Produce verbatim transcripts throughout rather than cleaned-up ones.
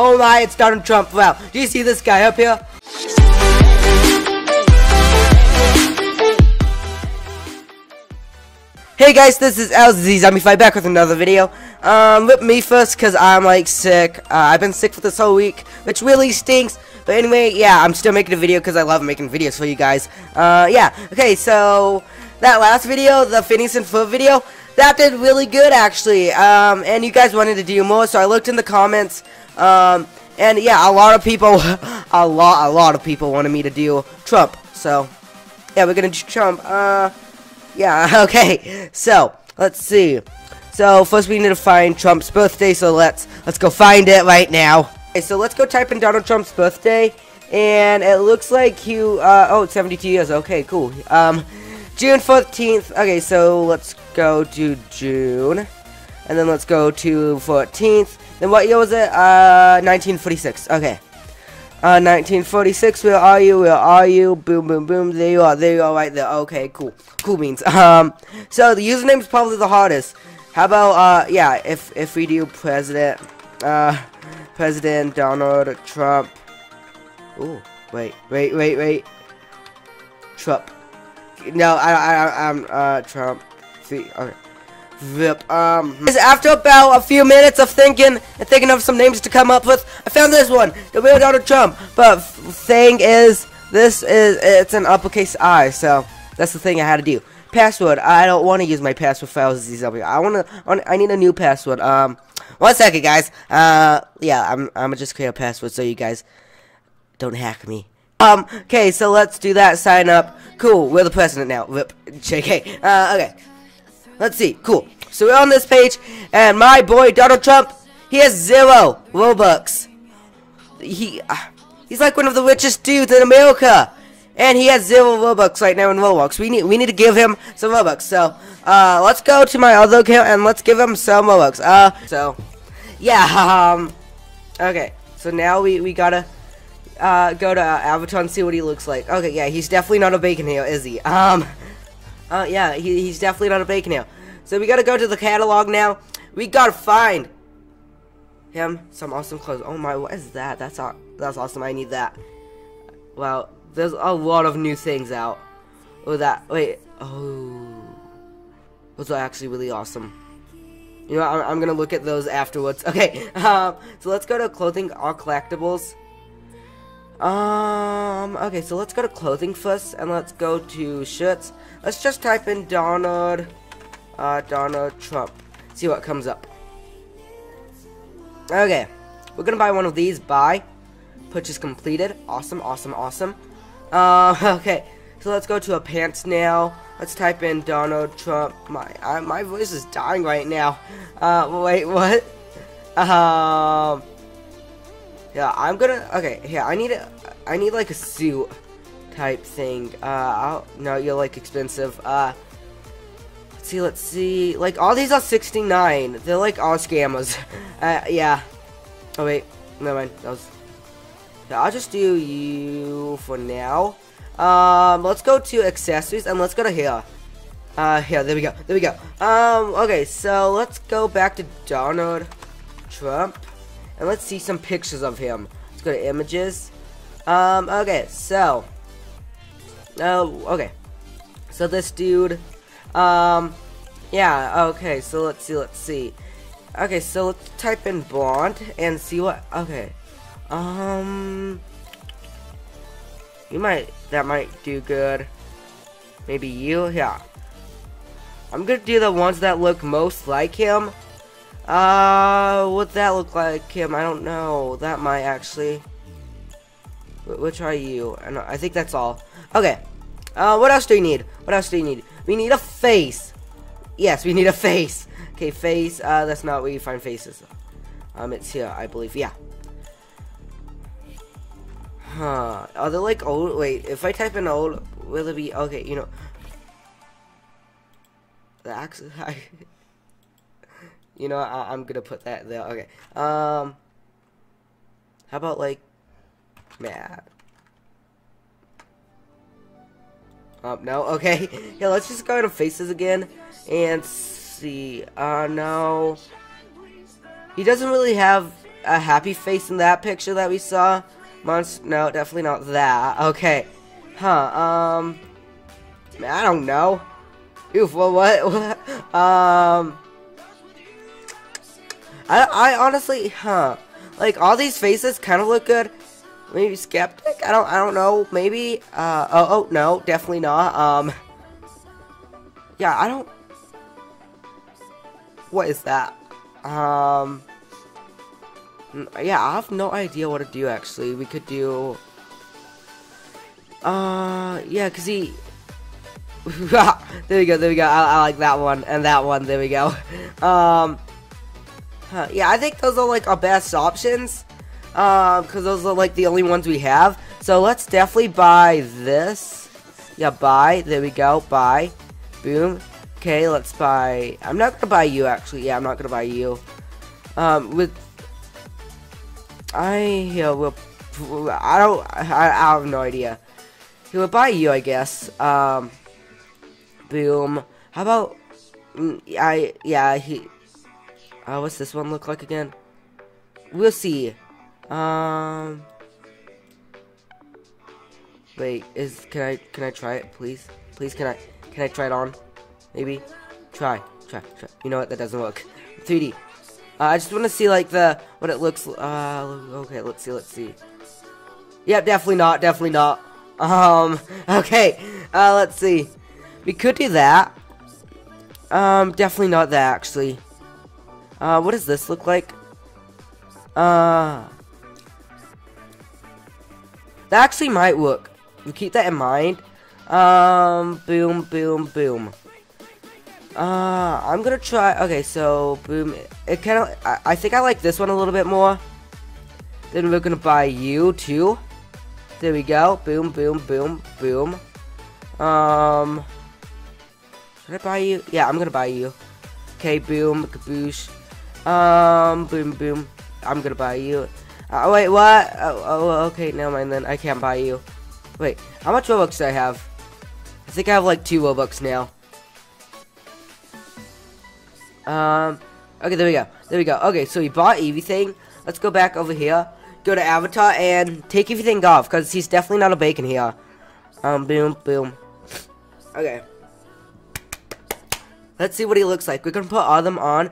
Alright, it's Donald Trump. Wow, do you see this guy up here? Hey guys, this is L Z C Zombify back with another video. Um, rip me first, cause I'm like sick. Uh, I've been sick for this whole week, which really stinks. But anyway, yeah, I'm still making a video cause I love making videos for you guys. Uh, yeah. Okay, so that last video, the Phineas and Ferb video, that did really good actually. Um, and you guys wanted to do more, so I looked in the comments. Um, and yeah, a lot of people, a lot, a lot of people wanted me to do Trump. So yeah, we're gonna do Trump. Uh. Yeah, okay, so, let's see. So, first we need to find Trump's birthday, so let's, let's go find it right now. Okay, so let's go type in Donald Trump's birthday, and it looks like he, uh, oh, it's seventy-two years, okay, cool. Um, June fourteenth, okay, so let's go to June, and then let's go to fourteenth, then what year was it? Uh, nineteen forty-six, okay. Uh, nineteen forty-six, where are you, where are you, boom, boom, boom, there you are, there you are, right there, okay, cool, cool beans, um, so the username's probably the hardest. How about, uh, yeah, if, if we do President, uh, President Donald Trump, ooh, wait, wait, wait, wait, Trump, no, I, I, I'm, uh, Trump, three, okay, Vip. Um, after about a few minutes of thinking and thinking of some names to come up with, I found this one, the real Donald Trump. But thing is, this is it's an uppercase I, so that's the thing I had to do. Password. I don't want to use my password files. Z W. I want to. I need a new password. Um, one second, guys. Uh, yeah, I'm I'm gonna just create a password so you guys don't hack me. Um, okay, so let's do that. Sign up. Cool. We're the president now. Rip. J K. Uh, okay. Let's see, cool. So we're on this page, and my boy Donald Trump, he has zero Robux. He, uh, he's like one of the richest dudes in America, and he has zero Robux right now in Robux. We need, we need to give him some Robux. So, uh, let's go to my other account and let's give him some Robux. Uh, so, yeah. Um, okay. So now we we gotta uh, go to our avatar and see what he looks like. Okay, yeah, he's definitely not a bacon here, is he? Um. Uh, yeah, he, he's definitely not a bacon now. So we gotta go to the catalog now. We gotta find him some awesome clothes. Oh my, what is that? That's aw that's awesome. I need that. Wow, there's a lot of new things out. Oh, that. Wait. Oh, those are actually really awesome. You know, I'm, I'm gonna look at those afterwards. Okay. Um. So let's go to clothing, all collectibles. Um, okay, so let's go to clothing first, and let's go to shirts. Let's just type in Donald, uh, Donald Trump. See what comes up. Okay, we're gonna buy one of these, buy. Purchase completed. Awesome, awesome, awesome. Uh, okay, so let's go to a pants now. Let's type in Donald Trump. My, I, my voice is dying right now. Uh, wait, what? Um... Yeah, I'm gonna, okay, here, I need a, I need like a suit type thing, uh, I'll, no, you're like expensive, uh, let's see, let's see, like, all these are sixty-nine, they're like all scammers, uh, yeah, oh wait, never mind, that was, yeah, I'll just do you for now. Um, let's go to accessories, and let's go to here, uh, here, there we go, there we go, um, okay, so let's go back to Donald Trump. And let's see some pictures of him. Let's go to images. Um, okay, so. Oh, uh, okay. So this dude. Um, yeah, okay, so let's see, let's see. Okay, so let's type in blonde and see what, okay. Um, you might, that might do good. Maybe you, yeah. I'm gonna do the ones that look most like him. Uh, what that look like him? I don't know. That might actually. W which are you? And I think that's all. Okay. Uh, what else do we need? What else do we need? We need a face. Yes, we need a face. Okay, face. Uh, that's not where you find faces. Um, it's here, I believe. Yeah. Huh? Are they like old? Wait, if I type in old, will it be okay? You know. The accent. I You know, I, I'm gonna put that there. Okay. Um. How about like, mad? Um. No. Okay. Yeah. Let's just go to faces again and see. Uh. No. He doesn't really have a happy face in that picture that we saw? Monst- no, definitely not that. Okay. Huh, um... I don't know. Oof, well, what? what? um... I, I honestly, huh. Like, all these faces kind of look good. Maybe skeptic? I don't, I don't know. Maybe, uh, oh, oh, no, definitely not. Um... Yeah, I don't... What is that? Um... Yeah, I have no idea what to do, actually. We could do... Uh, yeah, because he... there we go, there we go. I, I like that one, and that one, there we go. Um, huh, yeah, I think those are, like, our best options. Um, because those are, like, the only ones we have. So let's definitely buy this. Yeah, buy. There we go, buy. Boom. Okay, let's buy... I'm not going to buy you, actually. Yeah, I'm not going to buy you. Um, with... I yeah, will. I don't. I, I have no idea. He would buy you, I guess. Um. Boom. How about? I yeah. He. Uh, what's this one look like again? We'll see. Um. Wait. Is can I can I try it, please? Please can I can I try it on? Maybe. Try. Try. Try. You know what? That doesn't work. three D. Uh, I just want to see, like, the, what it looks, uh, okay, let's see, let's see. Yep, definitely not, definitely not. Um, okay, uh, let's see. We could do that. Um, definitely not that, actually. Uh, what does this look like? Uh, that actually might work. We keep that in mind. Um, boom, boom, boom. Uh, I'm gonna try, okay, so, boom, it, it kind of, I, I think I like this one a little bit more. Then we're gonna buy you, too. There we go, boom, boom, boom, boom. Um, should I buy you? Yeah, I'm gonna buy you. Okay, boom, kaboosh. Um, boom, boom, I'm gonna buy you. Uh, wait, what? Oh, oh, okay, never mind then, I can't buy you. Wait, how much Robux do I have? I think I have, like, two Robux now. Um, okay, there we go, there we go, okay, so he bought everything. Let's go back over here, go to avatar, and take everything off, because he's definitely not a bacon here. Um, boom, boom, okay, let's see what he looks like. We're gonna put all of them on.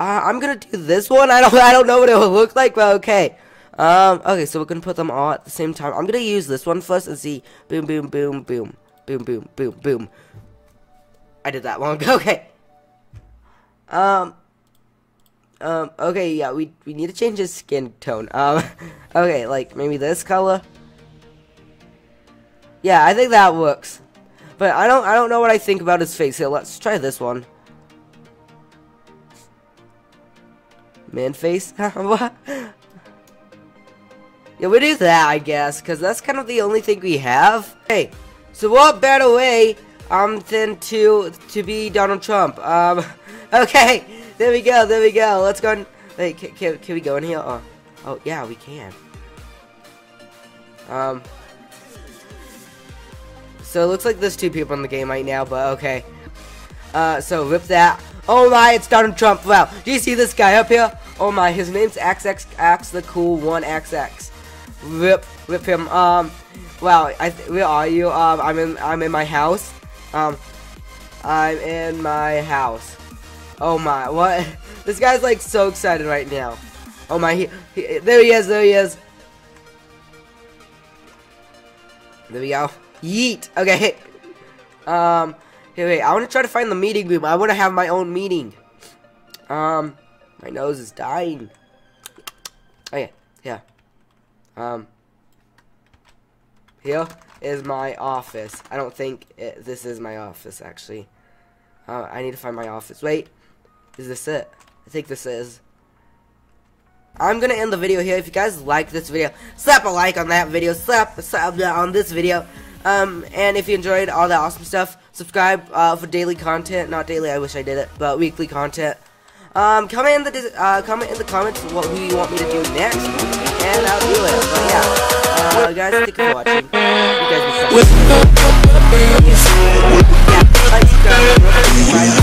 uh, I'm gonna do this one, I don't, I don't know what it will look like, but okay. Um, okay, so we're gonna put them all at the same time. I'm gonna use this one first and see. Boom, boom, boom, boom, boom, boom, boom, boom, I did that wrong, okay. Um, um, okay, yeah, we, we need to change his skin tone. Um, okay, like, maybe this color? Yeah, I think that works. But I don't, I don't know what I think about his face here. Let's try this one. Man face? What? Yeah, we do that, I guess, because that's kind of the only thing we have. Hey, so what better way, um, than to, to be Donald Trump? Um... Okay, there we go, there we go. Let's go. And, wait, can, can, can we go in here? Oh, oh, yeah, we can. Um. So it looks like there's two people in the game right now, but okay. Uh, so rip that. Oh my, it's Donald Trump. Wow, do you see this guy up here? Oh my, his name's X X X the cool one X X. Rip, rip him. Um, wow. I th where are you? Um, I'm in, I'm in my house. Um, I'm in my house. Oh my, what? This guy's like so excited right now. Oh my, he, he, there he is, there he is. There we go. Yeet. Okay. Um, hey, wait, I want to try to find the meeting room. I want to have my own meeting. Um, my nose is dying. Oh yeah, yeah. Um, here is my office. I don't think it, this is my office, actually. Uh, I need to find my office. Wait. Is this it? I think this is. I'm gonna end the video here. If you guys like this video, slap a like on that video, slap slap on this video. Um, and if you enjoyed all that awesome stuff, subscribe uh, for daily content. Not daily, I wish I did it, but weekly content. Um, comment in the uh, comment in the comments what who you want me to do next, and I'll do it. But yeah, uh, guys, thank you for watching. You guys be safe. Like, subscribe, subscribe.